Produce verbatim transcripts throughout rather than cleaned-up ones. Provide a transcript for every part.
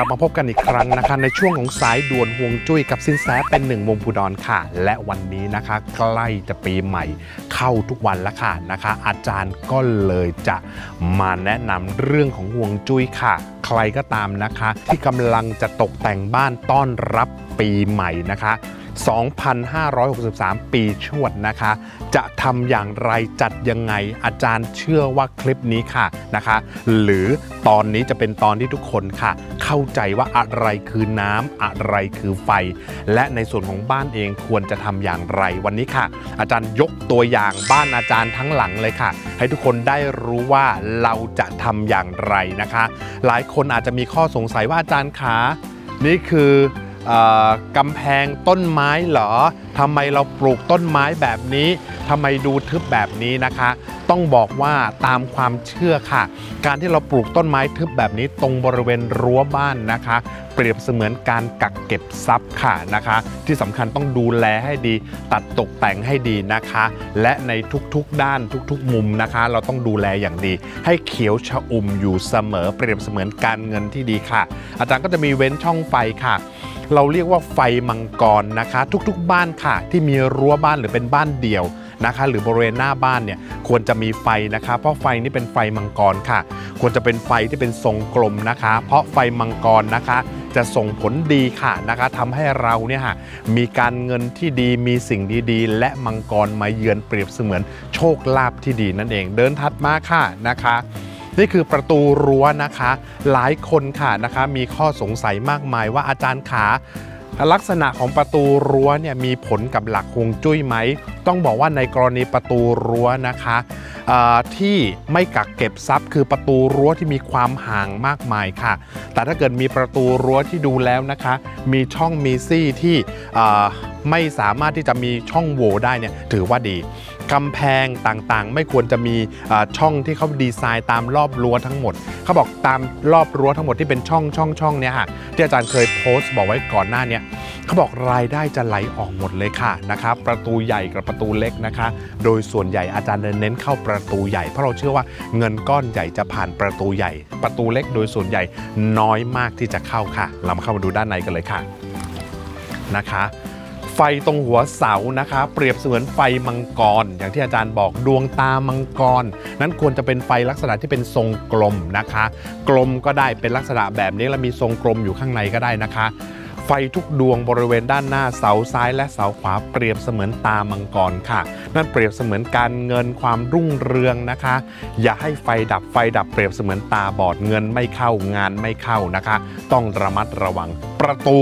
ลับมาพบกันอีกครั้งนะคะในช่วงของสายด่วนห่วงจุ้ยกับสินแสเป็นหนึ่งวงพูดอนค่ะและวันนี้นะคะใกล้จะปีใหม่เข้าทุกวันแล้วค่ะนะคะอาจารย์ก็เลยจะมาแนะนำเรื่องของห่วงจุ้ยค่ะใครก็ตามนะคะที่กำลังจะตกแต่งบ้านต้อนรับปีใหม่นะคะสองพันห้าร้อยหกสิบสาม ปีชวดนะคะจะทำอย่างไรจัดยังไงอาจารย์เชื่อว่าคลิปนี้ค่ะนะคะหรือตอนนี้จะเป็นตอนที่ทุกคนค่ะเข้าใจว่าอะไรคือน้ำอะไรคือไฟและในส่วนของบ้านเองควรจะทำอย่างไรวันนี้ค่ะอาจารย์ยกตัวอย่างบ้านอาจารย์ทั้งหลังเลยค่ะให้ทุกคนได้รู้ว่าเราจะทำอย่างไรนะคะหลายคนอาจจะมีข้อสงสัยว่าอาจารย์คะนี่คือกำแพงต้นไม้เหรอทำไมเราปลูกต้นไม้แบบนี้ทำไมดูทึบแบบนี้นะคะต้องบอกว่าตามความเชื่อค่ะการที่เราปลูกต้นไม้ทึบแบบนี้ตรงบริเวณรั้วบ้านนะคะเปรียบเสมือนการกักเก็บทรัพย์ค่ะนะคะที่สำคัญต้องดูแลให้ดีตัดตกแต่งให้ดีนะคะและในทุกๆด้านทุกๆมุมนะคะเราต้องดูแลอย่างดีให้เขียวชอุ่มอยู่เสมอเปรียบเสมือนการเงินที่ดีค่ะอาจารย์ก็จะมีเว้นช่องไฟค่ะเราเรียกว่าไฟมังกรนะคะทุกๆบ้านค่ะที่มีรั้วบ้านหรือเป็นบ้านเดี่ยวนะคะหรือบริเวณหน้าบ้านเนี่ยควรจะมีไฟนะคะเพราะไฟนี้เป็นไฟมังกรค่ะควรจะเป็นไฟที่เป็นทรงกลมนะคะเพราะไฟมังกรนะคะจะส่งผลดีค่ะนะคะทำให้เราเนี่ยค่ะมีการเงินที่ดีมีสิ่งดีๆและมังกรมาเยือนเปรียบเสมือนโชคลาภที่ดีนั่นเองเดินถัดมาค่ะนะคะนี่คือประตูรั้วนะคะหลายคนค่ะนะคะมีข้อสงสัยมากมายว่าอาจารย์ขาลักษณะของประตูรั้วเนี่ยมีผลกับหลักฮวงจุ้ยไหมต้องบอกว่าในกรณีประตูรั้วนะคะที่ไม่กักเก็บทรัพย์คือประตูรั้วที่มีความห่างมากมายค่ะแต่ถ้าเกิดมีประตูรั้วที่ดูแล้วนะคะมีช่องมีซี่ที่ไม่สามารถที่จะมีช่องโหว่ได้เนี่ยถือว่าดีกำแพงต่างๆไม่ควรจะมีช่องที่เขาดีไซน์ตามรอบรั้วทั้งหมดเขาบอกตามรอบรั้วทั้งหมดที่เป็นช่องช่องช่องเนี่ยค่ะที่อาจารย์เคยโพสต์บอกไว้ก่อนหน้านี้เขาบอกรายได้จะไหลออกหมดเลยค่ะนะครับประตูใหญ่กับประตูเล็กนะคะโดยส่วนใหญ่อาจารย์เน้นเข้าประตูใหญ่เพราะเราเชื่อว่าเงินก้อนใหญ่จะผ่านประตูใหญ่ประตูเล็กโดยส่วนใหญ่น้อยมากที่จะเข้าค่ะเรามาเข้ามาดูด้านในกันเลยค่ะนะคะไฟตรงหัวเสานะคะเปรียบเสมือนไฟมังกรอย่างที่อาจารย์บอกดวงตามังกรนั้นควรจะเป็นไฟลักษณะที่เป็นทรงกลมนะคะกลมก็ได้เป็นลักษณะแบบนี้และมีทรงกลมอยู่ข้างในก็ได้นะคะไฟทุกดวงบริเวณด้านหน้าเสาซ้ายและเสาขวาเปรียบเสมือนตามังกรค่ะนั่นเปรียบเสมือนการเงินความรุ่งเรืองนะคะอย่าให้ไฟดับไฟดับเปรียบเสมือนตาบอดเงินไม่เข้างานไม่เข้านะคะต้องระมัดระวังประตู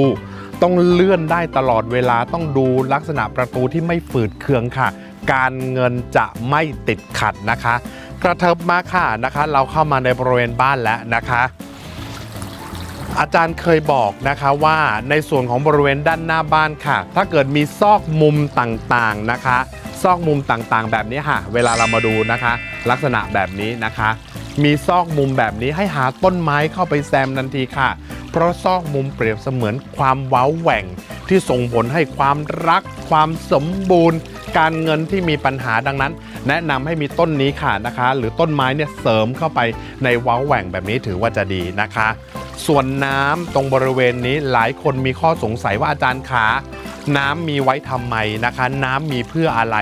ต้องเลื่อนได้ตลอดเวลาต้องดูลักษณะประตูที่ไม่ฝืดเคืองค่ะการเงินจะไม่ติดขัดนะคะกระเทิบมาค่ะนะคะเราเข้ามาในบริเวณบ้านแล้วนะคะอาจารย์เคยบอกนะคะว่าในส่วนของบริเวณด้านหน้าบ้านค่ะถ้าเกิดมีซอกมุมต่างๆนะคะซอกมุมต่างๆแบบนี้ค่ะเวลาเรามาดูนะคะลักษณะแบบนี้นะคะมีซอกมุมแบบนี้ให้หาต้นไม้เข้าไปแซมทันทีค่ะเพราะซอกมุมเปรียบเสมือนความเว้าแหว่งที่ส่งผลให้ความรักความสมบูรณ์การเงินที่มีปัญหาดังนั้นแนะนำให้มีต้นนี้ค่ะนะคะหรือต้นไม้เนี่ยเสริมเข้าไปในเว้าแหว่งแบบนี้ถือว่าจะดีนะคะส่วนน้ำตรงบริเวณนี้หลายคนมีข้อสงสัยว่าอาจารย์ขาน้ำมีไว้ทำไมนะคะน้ำมีเพื่ออะไร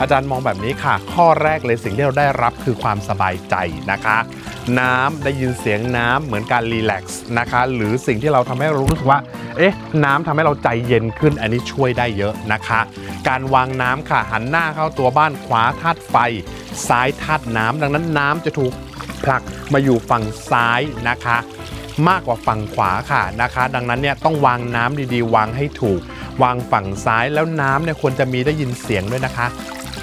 อาจารย์มองแบบนี้ค่ะข้อแรกเลยสิ่งที่เราได้รับคือความสบายใจนะคะน้ำได้ยินเสียงน้ำเหมือนการรีแลกซ์นะคะหรือสิ่งที่เราทำให้เรารู้สึกว่าเอ๊ะน้ำทำให้เราใจเย็นขึ้นอันนี้ช่วยได้เยอะนะคะการวางน้ำค่ะหันหน้าเข้าตัวบ้านขวาธาตุไฟซ้ายธาตุน้ำดังนั้นน้ำจะถูกผลักมาอยู่ฝั่งซ้ายนะคะมากกว่าฝั่งขวาค่ะนะคะดังนั้นเนี่ยต้องวางน้ำดีๆวางให้ถูกวางฝั่งซ้ายแล้วน้ำเนี่ยควรจะมีได้ยินเสียงด้วยนะคะ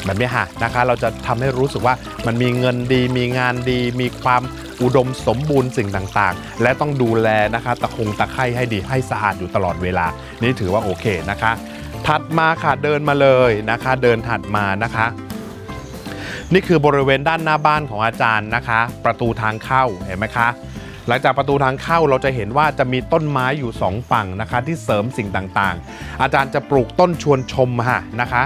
แบบนี้ค่ะนะคะเราจะทำให้รู้สึกว่ามันมีเงินดีมีงานดีมีความอุดมสมบูรณ์สิ่งต่างๆและต้องดูแลนะคะตะคงตะไคร่ให้ดีให้สะอาดอยู่ตลอดเวลานี่ถือว่าโอเคนะคะถัดมาค่ะเดินมาเลยนะคะเดินถัดมานะคะนี่คือบริเวณด้านหน้าบ้านของอาจารย์นะคะประตูทางเข้าเห็นไหมคะ หลังจากประตูทางเข้าเราจะเห็นว่าจะมีต้นไม้อยู่สองฝั่งนะคะที่เสริมสิ่งต่างๆอาจารย์จะปลูกต้นชวนชมค่ะนะคะ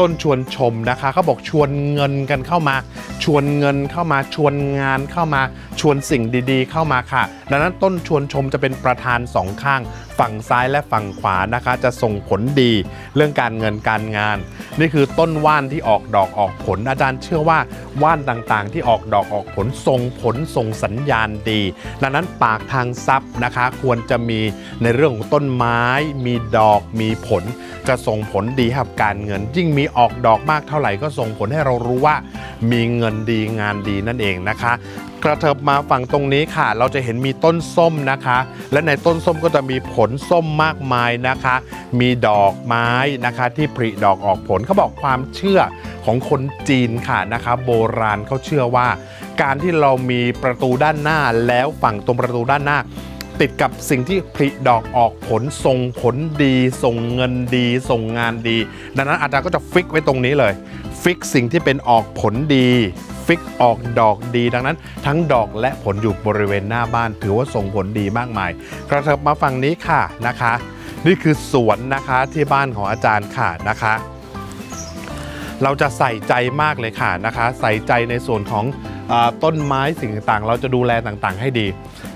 ต้นชวนชมนะคะเขาบอกชวนเงินกันเข้ามาชวนเงินเข้ามาชวนงานเข้ามาชวนสิ่งดีๆเข้ามาค่ะดังนั้นต้นชวนชมจะเป็นประธานสองข้างฝั่งซ้ายและฝั่งขวานะคะจะส่งผลดีเรื่องการเงินการงานนี่คือต้นว่านที่ออกดอกออกผลอาจารย์เชื่อว่าว่านต่างๆที่ออกดอกออกผลส่งผลส่งสัญญาณดีดังนั้นปากทางทรัพย์นะคะควรจะมีในเรื่องของต้นไม้มีดอกมีผลจะส่งผลดีกับการเงินยิ่งมีออกดอกมากเท่าไหร่ก็ส่งผลให้เรารู้ว่ามีเงินดีงานดีนั่นเองนะคะกระเถิบมาฝั่งตรงนี้ค่ะเราจะเห็นมีต้นส้มนะคะและในต้นส้มก็จะมีผลส้มมากมายนะคะมีดอกไม้นะคะที่ผลิดอกออกผลเขาบอกความเชื่อของคนจีนค่ะนะคะโบราณเขาเชื่อว่าการที่เรามีประตูด้านหน้าแล้วฝั่งตรงประตูด้านหน้าติดกับสิ่งที่ผลิดอกออกผลส่งผลดีส่งเงินดีส่งงานดีดังนั้นอาจารย์ก็จะฟิกไว้ตรงนี้เลยฟิกสิ่งที่เป็นออกผลดีฟิกออกดอกดีดังนั้นทั้งดอกและผลอยู่บริเวณหน้าบ้านถือว่าส่งผลดีมากมายกระเถิบมาฝั่งนี้ค่ะนะคะนี่คือสวนนะคะที่บ้านของอาจารย์ค่ะนะคะเราจะใส่ใจมากเลยค่ะนะคะใส่ใจในส่วนของต้นไม้สิ่งต่างๆเราจะดูแลต่างๆให้ดี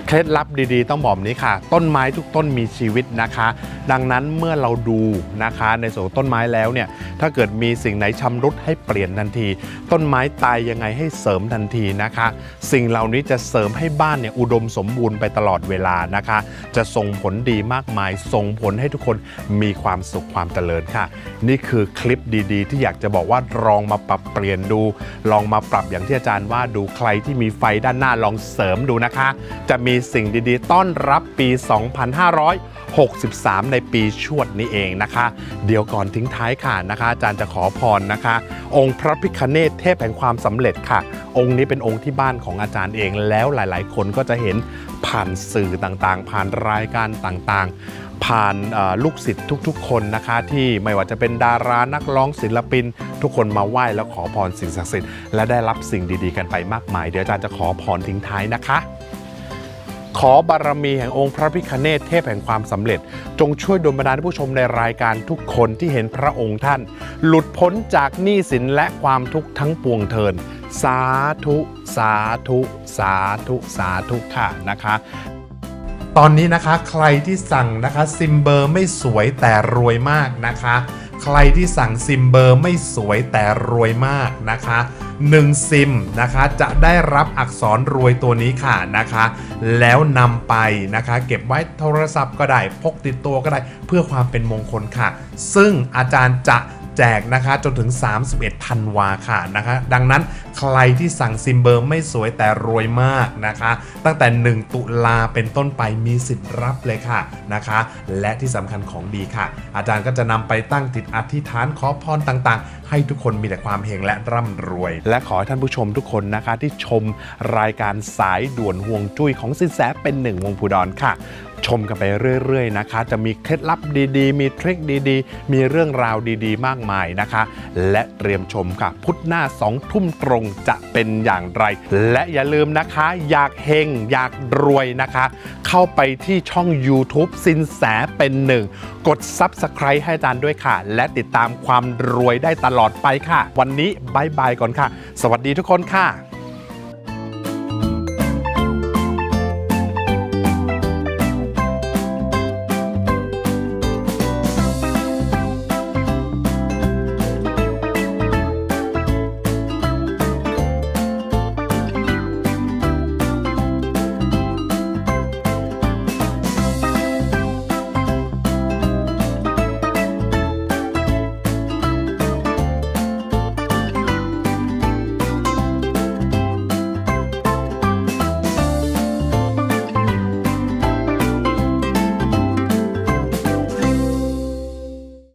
เคล็ดลับดีๆต้องบอกนี้ค่ะต้นไม้ทุกต้นมีชีวิตนะคะดังนั้นเมื่อเราดูนะคะในส่วนต้นไม้แล้วเนี่ยถ้าเกิดมีสิ่งไหนชำรุดให้เปลี่ยนทันทีต้นไม้ตายยังไงให้เสริมทันทีนะคะสิ่งเหล่านี้จะเสริมให้บ้านเนี่ยอุดมสมบูรณ์ไปตลอดเวลานะคะจะส่งผลดีมากมายส่งผลให้ทุกคนมีความสุขความเจริญค่ะนี่คือคลิปดีๆที่อยากจะบอกว่าลองมาปรับเปลี่ยนดูลองมาปรับอย่างที่อาจารย์ว่าดูใครที่มีไฟด้านหน้าลองเสริมดูนะคะจะมีสิ่งดีๆต้อนรับปี สองพันห้าร้อยหกสิบสาม ในปีชวดนี้เองนะคะเดี๋ยวก่อนทิ้งท้ายค่ะนะคะอาจารย์จะขอพรนะคะองค์พระพิฆเนศเทพแห่งความสำเร็จค่ะองค์นี้เป็นองค์ที่บ้านของอาจารย์เองแล้วหลายๆคนก็จะเห็นผ่านสื่อต่างๆผ่านรายการต่างๆผ่านลูกศิษย์ทุกๆคนนะคะที่ไม่ว่าจะเป็นดารานักร้องศิลปินทุกคนมาไหว้แล้วขอพรสิ่งศักดิ์สิทธิ์และได้รับสิ่งดีๆกันไปมากมายเดี๋ยวอาจารย์จะขอพรทิ้งท้ายนะคะขอบารมีแห่งองค์พระพิฆเนศเทพแห่งความสำเร็จจงช่วยดลบันดาลให้ผู้ชมในรายการทุกคนที่เห็นพระองค์ท่านหลุดพ้นจากหนี้สินและความทุกข์ทั้งปวงเถิดสาธุสาธุสาธุสาธุค่ะนะคะตอนนี้นะคะใครที่สั่งนะคะซิมเบอร์ไม่สวยแต่รวยมากนะคะใครที่สั่งซิมเบอร์ไม่สวยแต่รวยมากนะคะหนึ่งซิมนะคะจะได้รับอักษรรวยตัวนี้ค่ะนะคะแล้วนำไปนะคะเก็บไว้โทรศัพท์ก็ได้พกติดตัวก็ได้เพื่อความเป็นมงคลค่ะซึ่งอาจารย์จะแจกนะคะจนถึงสามสิบเอ็ดธันวาค่ะนะคะดังนั้นใครที่สั่งซิมเบอร์ไม่สวยแต่รวยมากนะคะตั้งแต่หนึ่งตุลาเป็นต้นไปมีสิทธิ์รับเลยค่ะนะคะและที่สำคัญของดีค่ะอาจารย์ก็จะนำไปตั้งจิตอธิษฐานขอพรต่างๆให้ทุกคนมีแต่ความเฮงและร่ำรวยและขอให้ท่านผู้ชมทุกคนนะคะที่ชมรายการสายด่วนห่วงจุ้ยของสินแสเป็นหนึ่งวงภูดรค่ะชมกันไปเรื่อยๆนะคะจะมีเคล็ดลับดีๆมีทริคดีๆมีเรื่องราวดีๆมากมายนะคะและเตรียมชมค่ะพุธหน้าสองทุ่มตรงจะเป็นอย่างไรและอย่าลืมนะคะอยากเฮงอยากรวยนะคะเข้าไปที่ช่อง YouTube สินแสเป็นหนึ่งกด Subscribe ให้อาจารย์ด้วยค่ะและติดตามความรวยได้ตลอดไปค่ะวันนี้บายบายก่อนค่ะสวัสดีทุกคนค่ะ